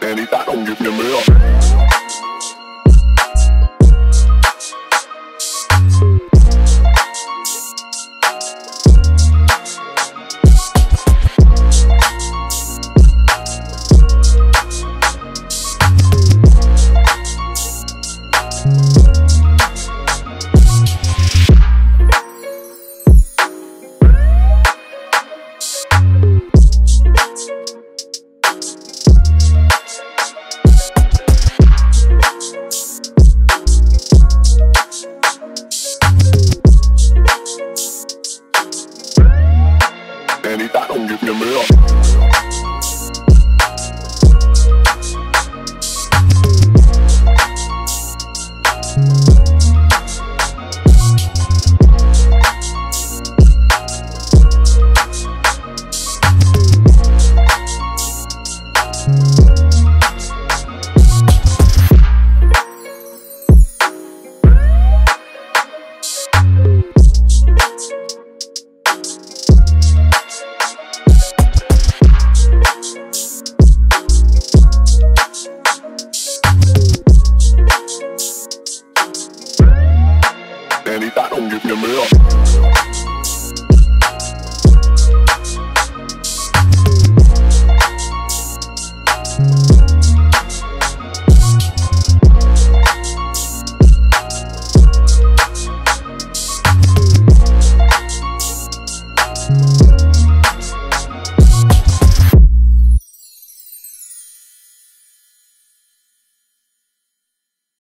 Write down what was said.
Nên đi tát ông nghiệp niềm mưa. Any thought on give me a and he thought, don't give me a meal.